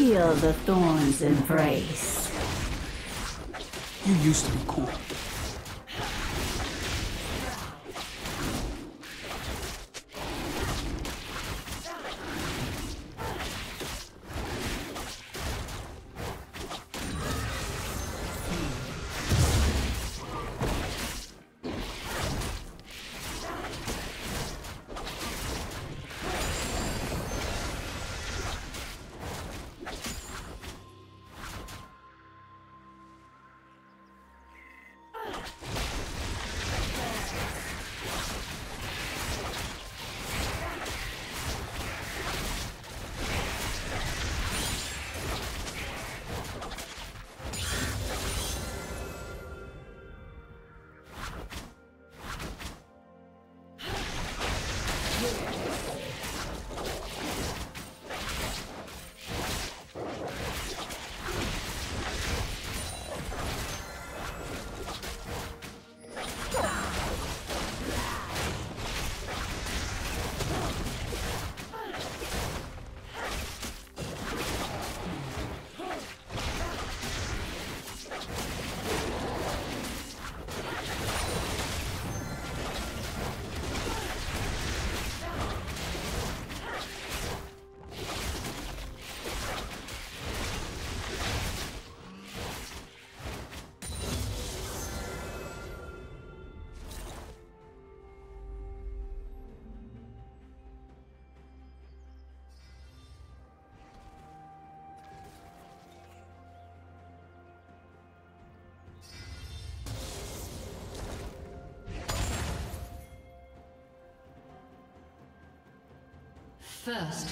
Feel the thorns embrace. You used to be cool. First,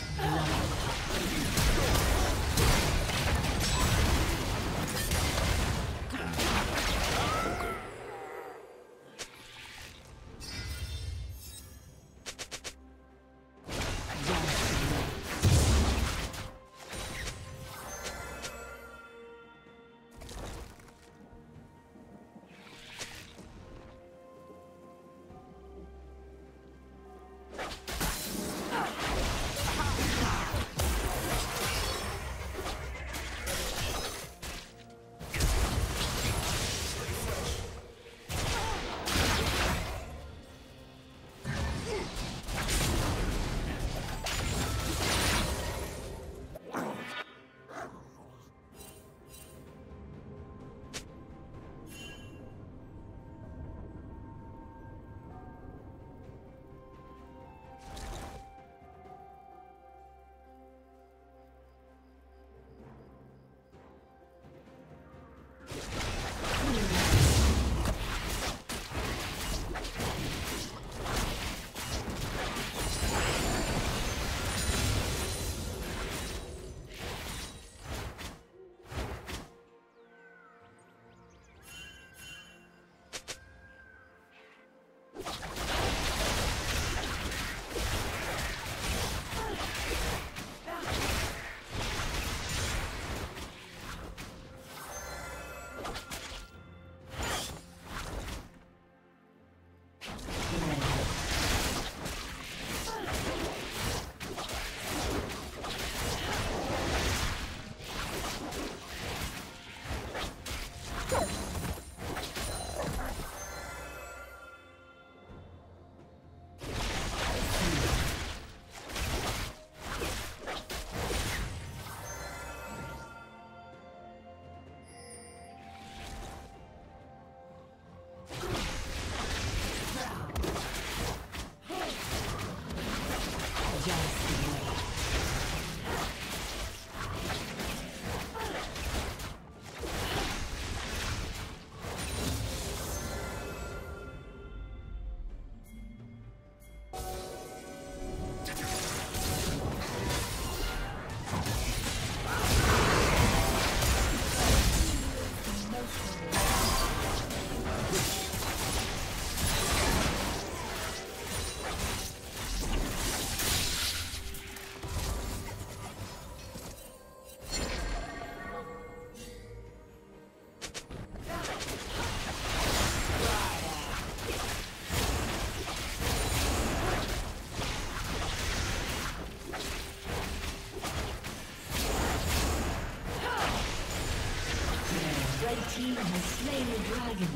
Red team has slain the dragon.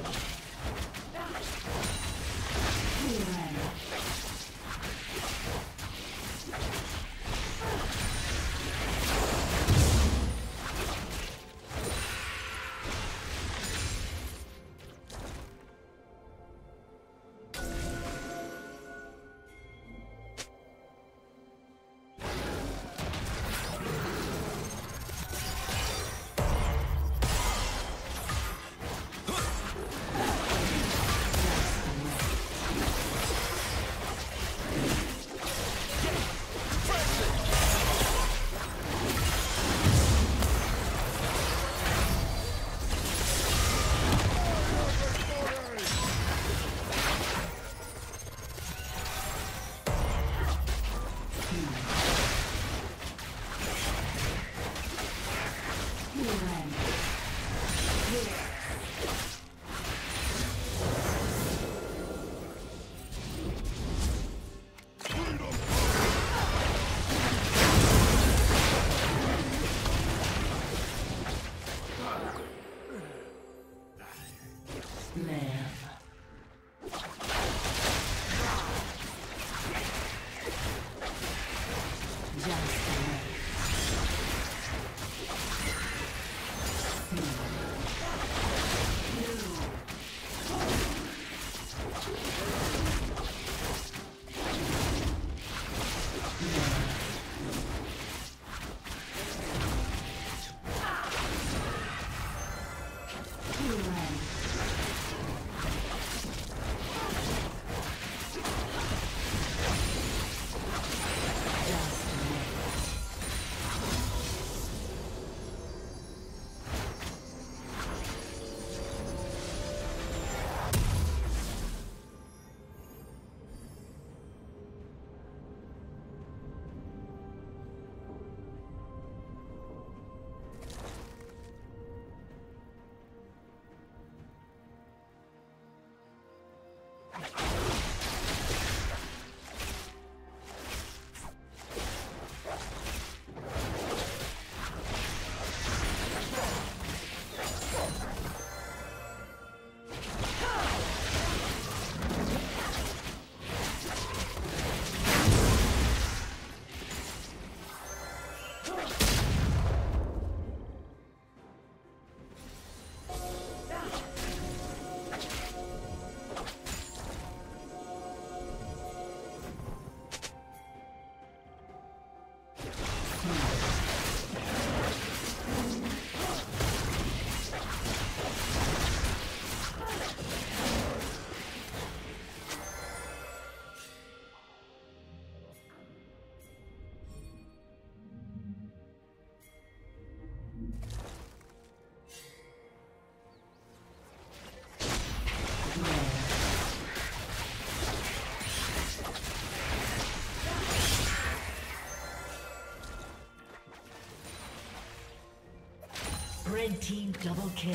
Red team double kill.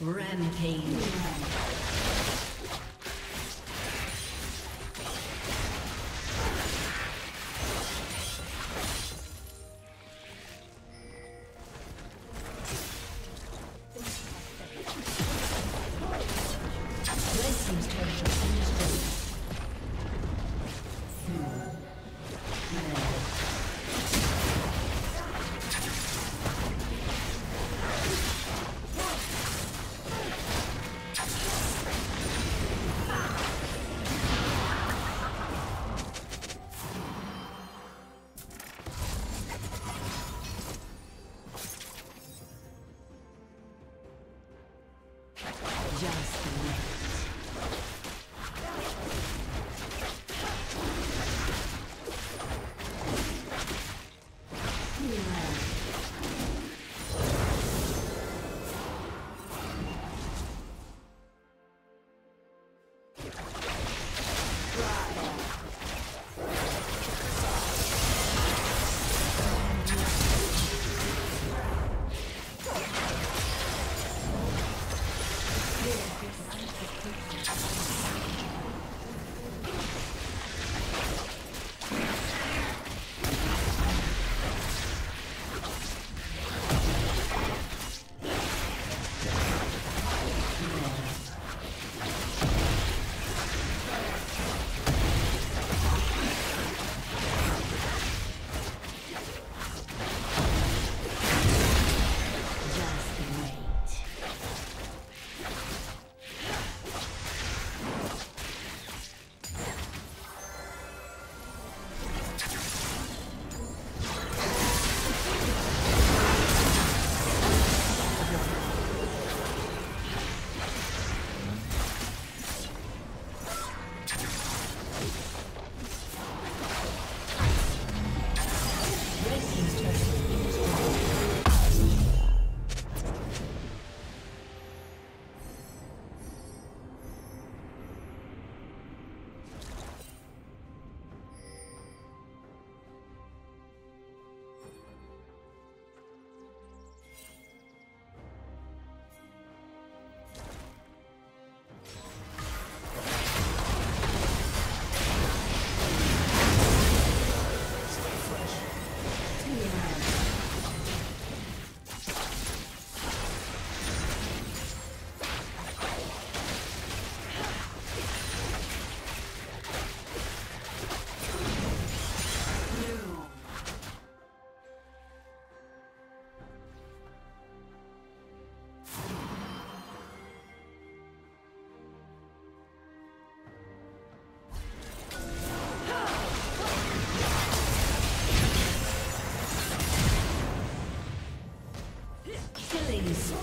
Rampage.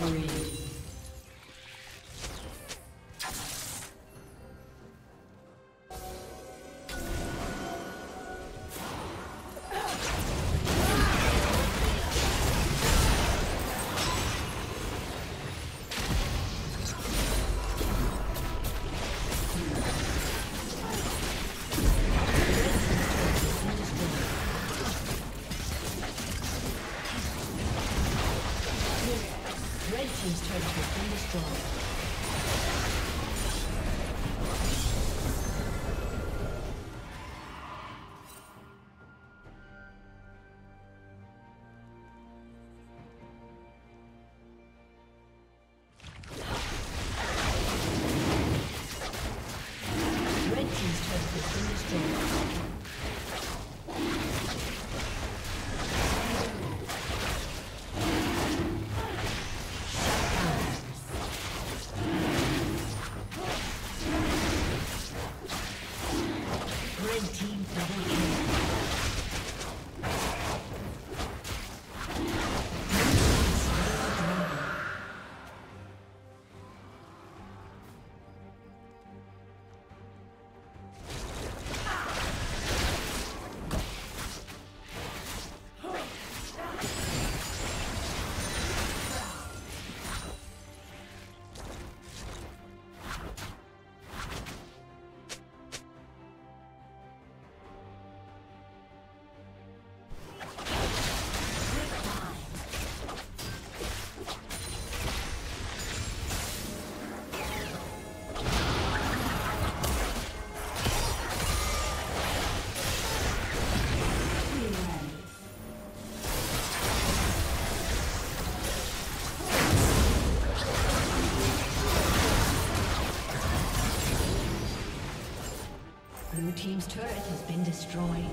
Reed. Blue team's turret has been destroyed.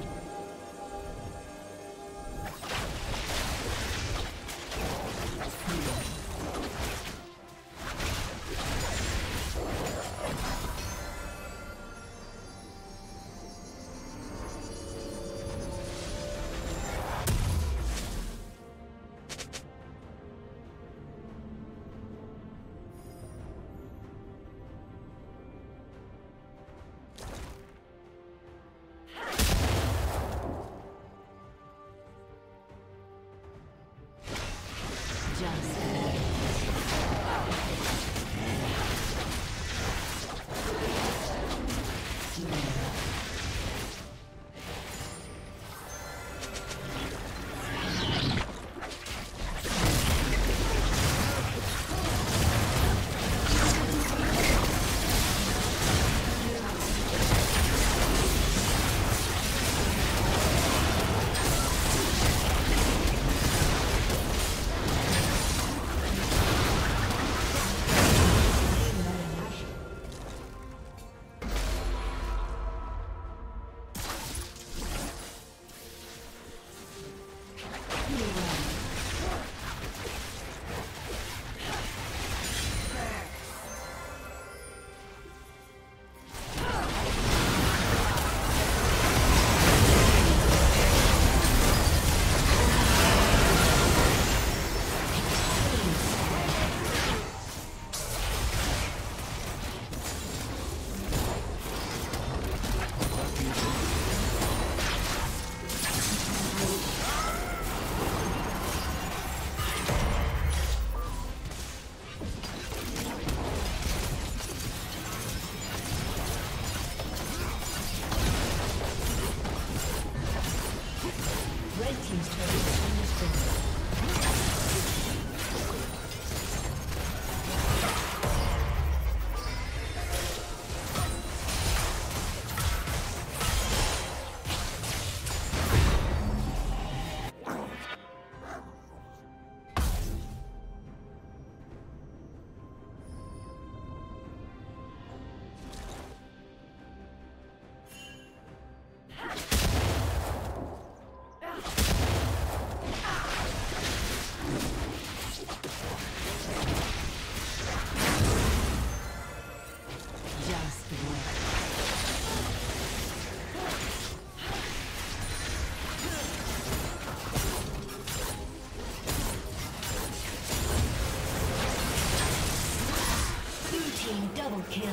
Double kill.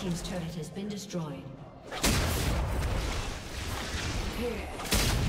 Team's turret has been destroyed. Here.